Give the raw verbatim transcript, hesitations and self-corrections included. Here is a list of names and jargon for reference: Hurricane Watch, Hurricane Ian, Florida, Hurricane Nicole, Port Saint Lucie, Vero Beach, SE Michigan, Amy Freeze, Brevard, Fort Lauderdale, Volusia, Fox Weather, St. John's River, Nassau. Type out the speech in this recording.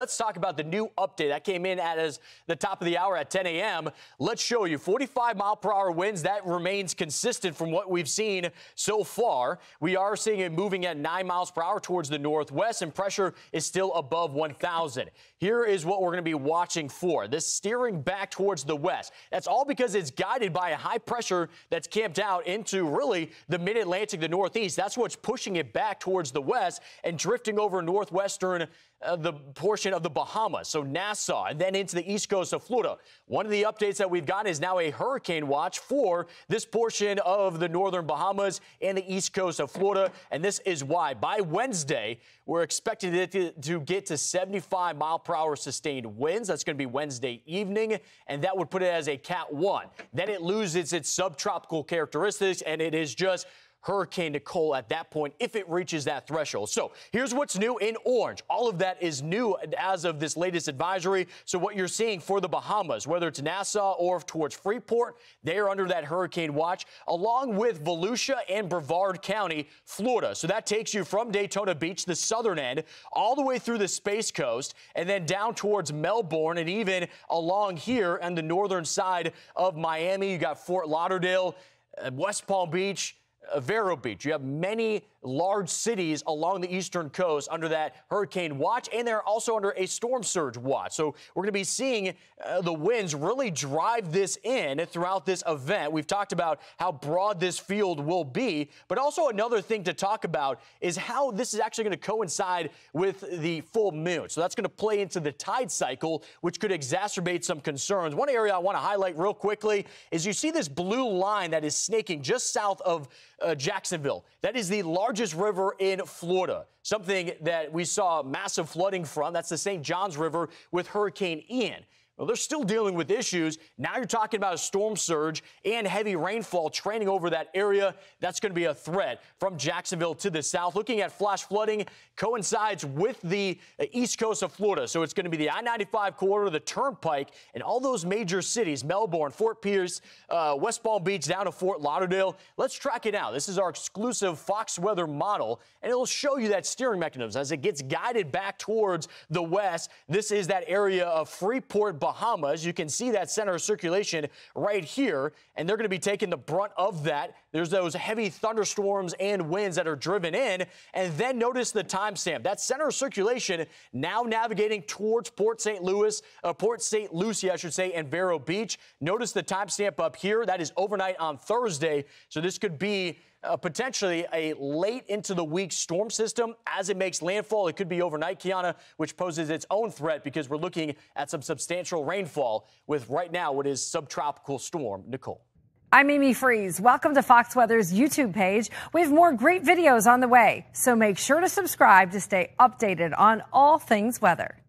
Let's talk about the new update that came in at as the top of the hour at ten a m Let's show you forty-five mile per hour winds. That remains consistent from what we've seen so far. We are seeing it moving at nine miles per hour towards the northwest, and pressure is still above one thousand. Here is what we're going to be watching for. This steering back towards the west. That's all because it's guided by a high pressure that's camped out into really the mid-Atlantic, the northeast. That's what's pushing it back towards the west and drifting over northwestern Uh, the portion of the Bahamas, so Nassau, and then into the east coast of Florida. One of the updates that we've got is now a hurricane watch for this portion of the northern Bahamas and the east coast of Florida, and this is why. By Wednesday, we're expected it to, to get to seventy-five mile per hour sustained winds. That's going to be Wednesday evening, and that would put it as a Cat one. Then it loses its subtropical characteristics, and it is just Hurricane Nicole at that point, if it reaches that threshold. So here's what's new in orange. All of that is new as of this latest advisory. So what you're seeing for the Bahamas, whether it's Nassau or towards Freeport, they are under that hurricane watch, along with Volusia and Brevard County, Florida. So that takes you from Daytona Beach, the southern end, all the way through the Space Coast, and then down towards Melbourne, and even along here on the northern side of Miami. You got Fort Lauderdale, West Palm Beach, Vero Beach. You have many large cities along the eastern coast under that hurricane watch, and they're also under a storm surge watch. So we're going to be seeing uh, the winds really drive this in throughout this event. We've talked about how broad this field will be, but also another thing to talk about is how this is actually going to coincide with the full moon. So that's going to play into the tide cycle, which could exacerbate some concerns. One area I want to highlight real quickly is you see this blue line that is snaking just south of Uh, Jacksonville. That is the largest river in Florida, something that we saw massive flooding from. That's the Saint John's River with Hurricane Ian. Well, they're still dealing with issues. Now you're talking about a storm surge and heavy rainfall training over that area. That's going to be a threat from Jacksonville to the south. Looking at flash flooding coincides with the east coast of Florida. So it's going to be the I ninety-five corridor, the Turnpike, and all those major cities, Melbourne, Fort Pierce, uh, West Palm Beach, down to Fort Lauderdale. Let's track it out. This is our exclusive Fox Weather model, and it'll show you that steering mechanism. As it gets guided back towards the west, this is that area of Freeport, Bahamas. You can see that center of circulation right here, and they're going to be taking the brunt of that. There's those heavy thunderstorms and winds that are driven in, and then notice the timestamp. That center of circulation now navigating towards Port Saint Louis, uh, Port Saint Lucie, I should say, and Vero Beach. Notice the timestamp up here. That is overnight on Thursday, so this could be Uh, potentially a late into the week storm system. As it makes landfall, it could be overnight, Kiana, which poses its own threat because we're looking at some substantial rainfall with right now what is subtropical storm Nicole. I'm Amy Freeze. Welcome to Fox Weather's YouTube page. We have more great videos on the way, so make sure to subscribe to stay updated on all things weather.